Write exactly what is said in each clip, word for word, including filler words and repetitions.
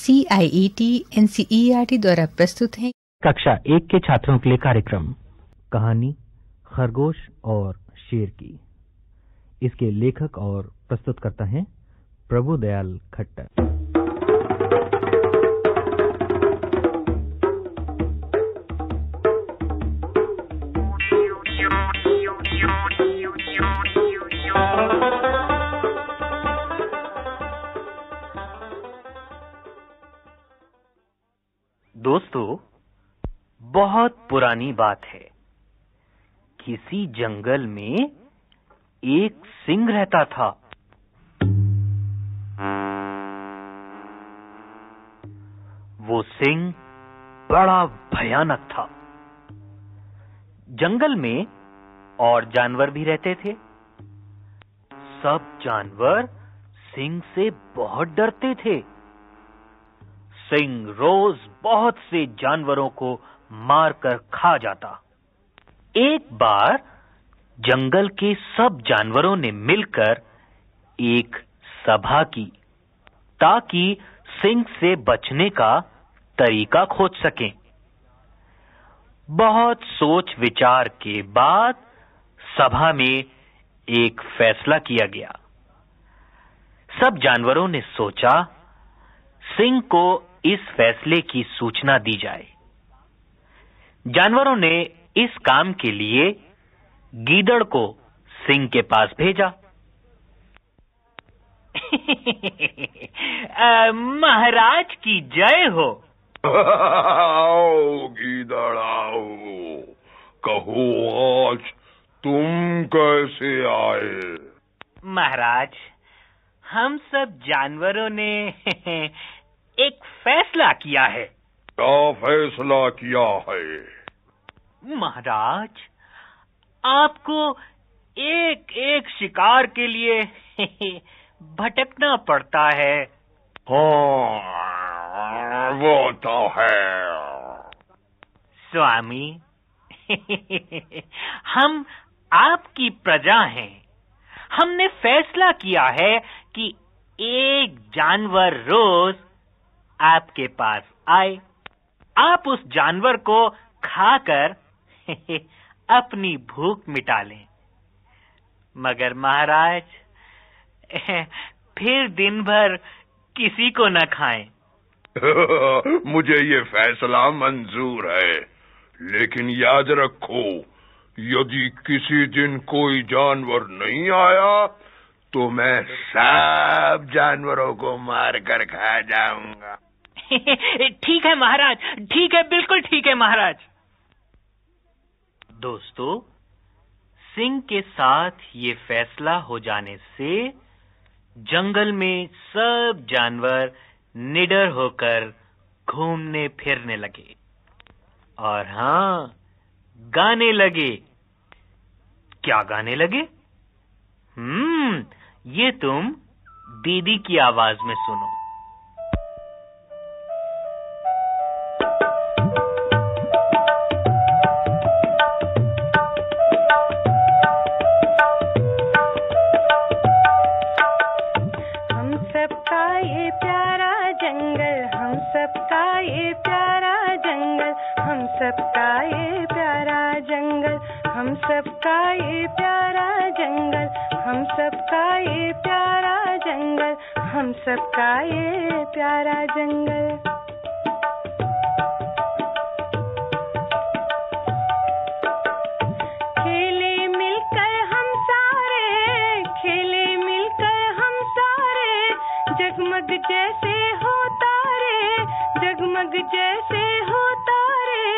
CIET NCERT द्वारा प्रस्तुत है कक्षा एक के छात्रों के लिए कार्यक्रम कहानी खरगोश और शेर की। इसके लेखक और प्रस्तुतकर्ता हैं प्रभुदयाल खट्टर। दोस्तों, बहुत पुरानी बात है। किसी जंगल में एक सिंह रहता था। वो सिंह बड़ा भयानक था। जंगल में और जानवर भी रहते थे। सब जानवर सिंह से बहुत डरते थे। सिंह रोज बहुत से जानवरों को मारकर खा जाता। एक बार जंगल के सब जानवरों ने मिलकर एक सभा की ताकि सिंह से बचने का तरीका खोज सकें। बहुत सोच विचार के बाद सभा में एक फैसला किया गया। सब जानवरों ने सोचा सिंह को इस फैसले की सूचना दी जाए। जानवरों ने इस काम के लिए गीदड़ को सिंह के पास भेजा। महाराज की जय हो। आओ गीदड़ आओ, कहो आज तुम कैसे आए? महाराज, हम सब जानवरों ने एक फैसला किया है। क्या फैसला किया है? महाराज, आपको एक एक शिकार के लिए भटकना पड़ता है। हाँ, वो तो है। स्वामी, हम आपकी प्रजा हैं। हमने फैसला किया है कि एक जानवर रोज आपके पास आए। आप उस जानवर को खाकर अपनी भूख मिटा लें। मगर महाराज, फिर दिन भर किसी को न खाएं। मुझे ये फैसला मंजूर है, लेकिन याद रखो, यदि किसी दिन कोई जानवर नहीं आया तो मैं सब जानवरों को मारकर खा जाऊंगा। ठीक है महाराज, ठीक है, बिल्कुल ठीक है महाराज। दोस्तों, सिंह के साथ ये फैसला हो जाने से जंगल में सब जानवर निडर होकर घूमने फिरने लगे और हाँ, गाने लगे। क्या गाने लगे? हम्म, ये तुम दीदी की आवाज में सुनो। सबका ये प्यारा जंगल। खेले मिलकर हम सारे, खेले मिलकर हम सारे, जगमग जैसे हो तारे, जगमग जैसे हो तारे।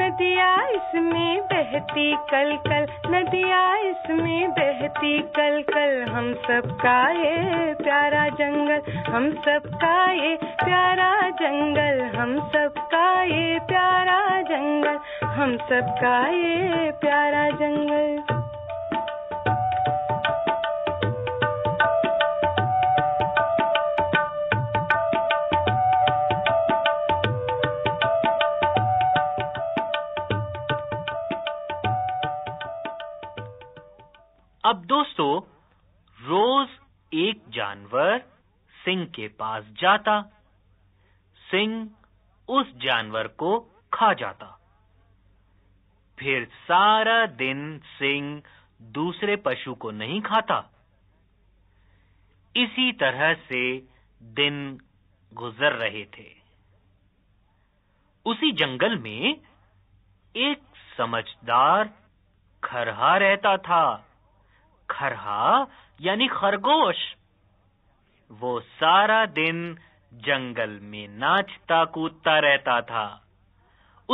नदियाँ इसमें बहती कल कल, नदियाँ इसमें बहती कल कल। हम सबका ये प्यारा जंगल, हम सबका ये प्यारा जंगल, हम सबका ये प्यारा जंगल, हम सबका ये प्यारा जंगल। अब दोस्तों, रोज एक जानवर सिंह के पास जाता। सिंह उस जानवर को खा जाता। फिर सारा दिन सिंह दूसरे पशु को नहीं खाता। इसी तरह से दिन गुजर रहे थे। उसी जंगल में एक समझदार खरहा रहता था। खरहा यानी खरगोश। वो सारा दिन जंगल में नाचता कूदता रहता था।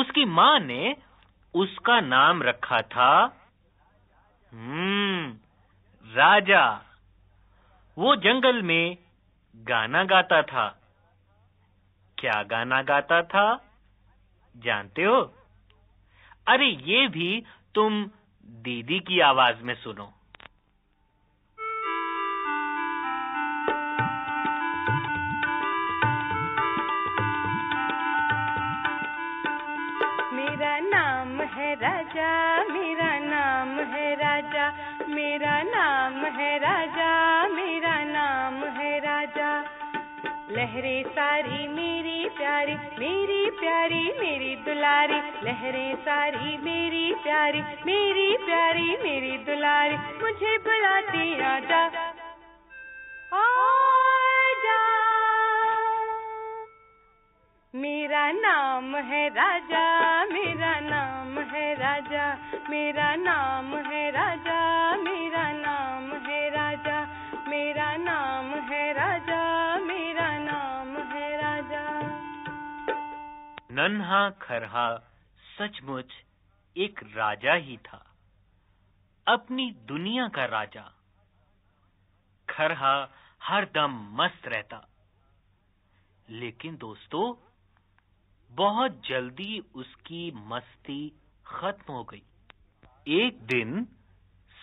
उसकी माँ ने उसका नाम रखा था हम्म राजा। वो जंगल में गाना गाता था। क्या गाना गाता था जानते हो? अरे ये भी तुम दीदी की आवाज में सुनो। मेरा नाम है राजा, मेरा नाम है राजा, मेरा नाम है राजा, मेरा नाम है राजा। लहरें सारी मेरी प्यारी, मेरी प्यारी मेरी दुलारी। लहरें सारी मेरी प्यारी, मेरी प्यारी मेरी दुलारी। मुझे बुलाती आजा आजा। मेरा नाम है राजा, मेरा नाम है राजा, मेरा नाम है राजा, मेरा नाम है राजा, मेरा नाम है राजा, मेरा नाम है राजा। नन्हा खरहा सचमुच एक राजा ही था, अपनी दुनिया का राजा। खरहा हरदम मस्त रहता। लेकिन दोस्तों, बहुत जल्दी उसकी मस्ती खत्म हो गई। एक दिन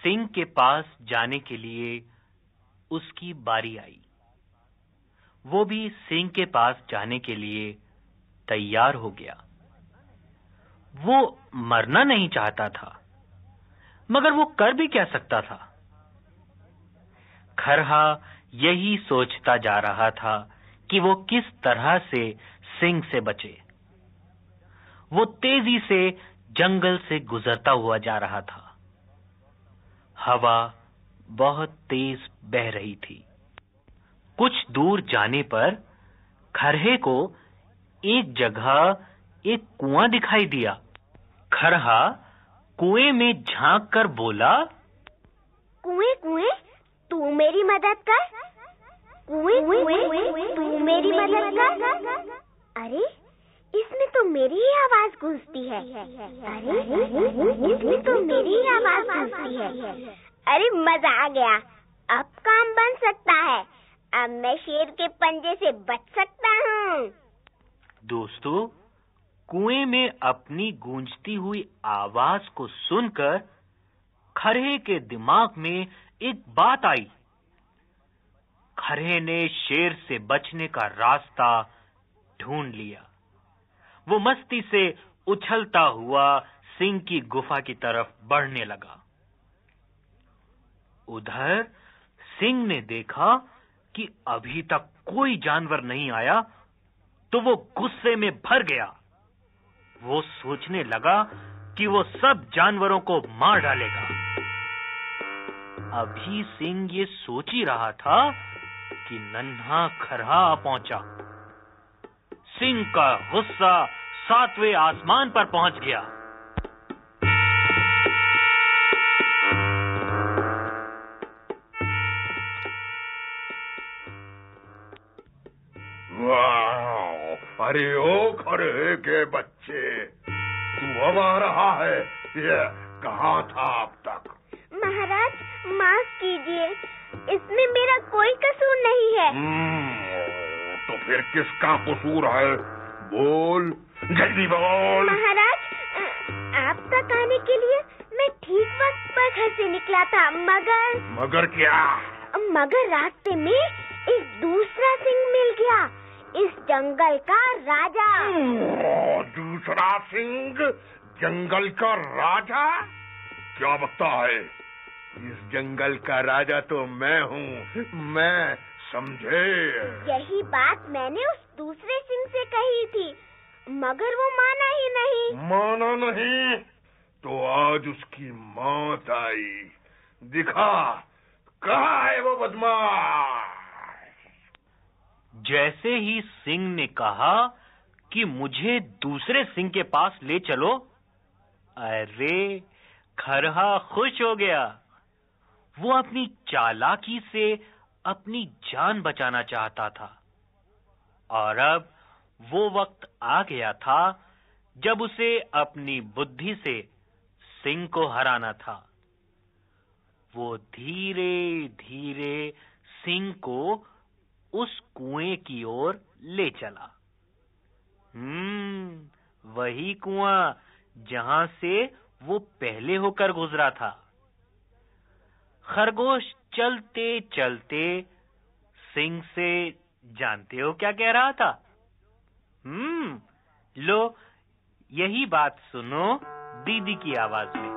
सिंह के पास जाने के लिए उसकी बारी आई। वो भी सिंह के पास जाने के लिए तैयार हो गया। वो मरना नहीं चाहता था, मगर वो कर भी क्या सकता था? खरहा यही सोचता जा रहा था कि वो किस तरह से सिंह से बचे। वो तेजी से जंगल से गुजरता हुआ जा रहा था। हवा बहुत तेज बह रही थी। कुछ दूर जाने पर खरहे को एक जगह एक कुआं दिखाई दिया। खरहा कुएं में झांक कर बोला, कुएं कुएं तू मेरी मदद कर, कुएं कुएं तू मेरी मदद कर। अरे इसमें तो मेरी ही आवाज गूंजती है। अरे इसमें तो मेरी ही आवाज गूंजती है। अरे मजा आ गया, अब काम बन सकता है। अब मैं शेर के पंजे से बच सकता हूँ। दोस्तों, कुएं में अपनी गूंजती हुई आवाज को सुनकर खरहे के दिमाग में एक बात आई। खरहे ने शेर से बचने का रास्ता ढूंढ लिया। वो मस्ती से उछलता हुआ सिंह की गुफा की तरफ बढ़ने लगा। उधर सिंह ने देखा कि अभी तक कोई जानवर नहीं आया, तो वो गुस्से में भर गया। वो सोचने लगा कि वो सब जानवरों को मार डालेगा। अभी सिंह ये सोच ही रहा था कि नन्हा खरहा पहुंचा। सिंह का गुस्सा सातवें आसमान पर पहुंच गया। वाह! अरे ओ खरहे के बच्चे, तू अब आ रहा है, ये कहाँ था अब तक? महाराज माफ कीजिए, इसमें मेरा कोई कसूर नहीं है। तो फिर किसका कसूर है? बोल, जल्दी बोल। महाराज, आप तक आने के लिए मैं ठीक वक्त पर घर से निकला था, मगर मगर क्या? मगर रास्ते में एक दूसरा सिंह मिल गया, इस जंगल का राजा। दूसरा सिंह जंगल का राजा? क्या बकता है? इस जंगल का राजा तो मैं हूँ। मैं समझे? यही बात मैंने उस दूसरे सिंह से कही थी, मगर वो माना ही नहीं। माना नहीं तो आज उसकी मौत आई। दिखा, कहाँ है वो बदमाश? जैसे ही सिंह ने कहा कि मुझे दूसरे सिंह के पास ले चलो, अरे खरहा खुश हो गया। वो अपनी चालाकी से अपनी जान बचाना चाहता था और अब वो वक्त आ गया था जब उसे अपनी बुद्धि से सिंह को हराना था। वो धीरे धीरे सिंह को उस कुएं की ओर ले चला। हम्म, वही कुआं जहां से वो पहले होकर गुजरा था। खरगोश चलते चलते सिंह से जानते हो क्या कह रहा था? हम्म, लो यही बात सुनो दीदी की आवाज में।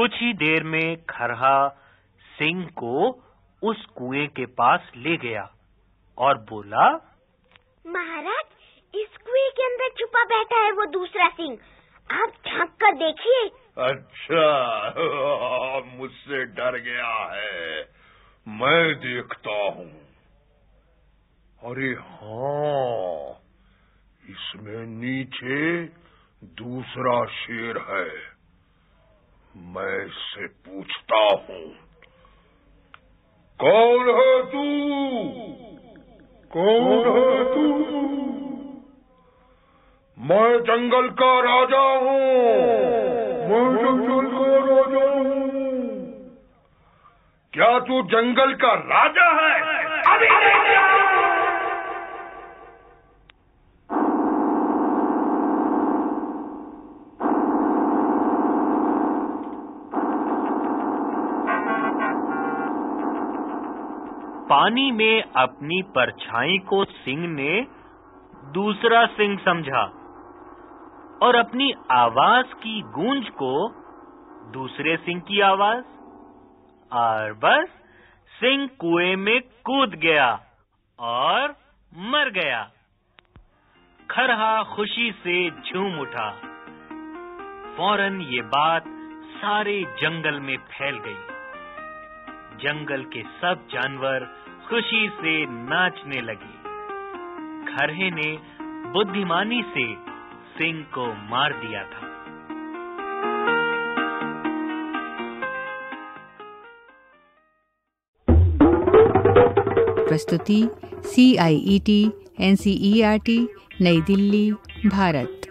कुछ ही देर में खरहा सिंह को उस कुएं के पास ले गया और बोला, महाराज इस कुएं के अंदर छुपा बैठा है वो दूसरा सिंह, आप झांक कर देखिए। अच्छा, मुझसे डर गया है, मैं देखता हूँ। अरे हाँ, इसमें नीचे दूसरा शेर है, मैं से पूछता हूँ, कौन है तू? कौन है तू? मैं जंगल का राजा हूँ। मैं जंगल का राजा हूँ। क्या तू जंगल का राजा है? अभी पानी में अपनी परछाई को सिंह ने दूसरा सिंह समझा और अपनी आवाज की गूंज को दूसरे सिंह की आवाज, और बस सिंह कुएं में कूद गया और मर गया। खरहा खुशी से झूम उठा। फौरन ये बात सारे जंगल में फैल गई। जंगल के सब जानवर खुशी से नाचने लगे। खरहे ने बुद्धिमानी से सिंह को मार दिया था। प्रस्तुति सीआईईटी एनसीईआरटी नई दिल्ली भारत।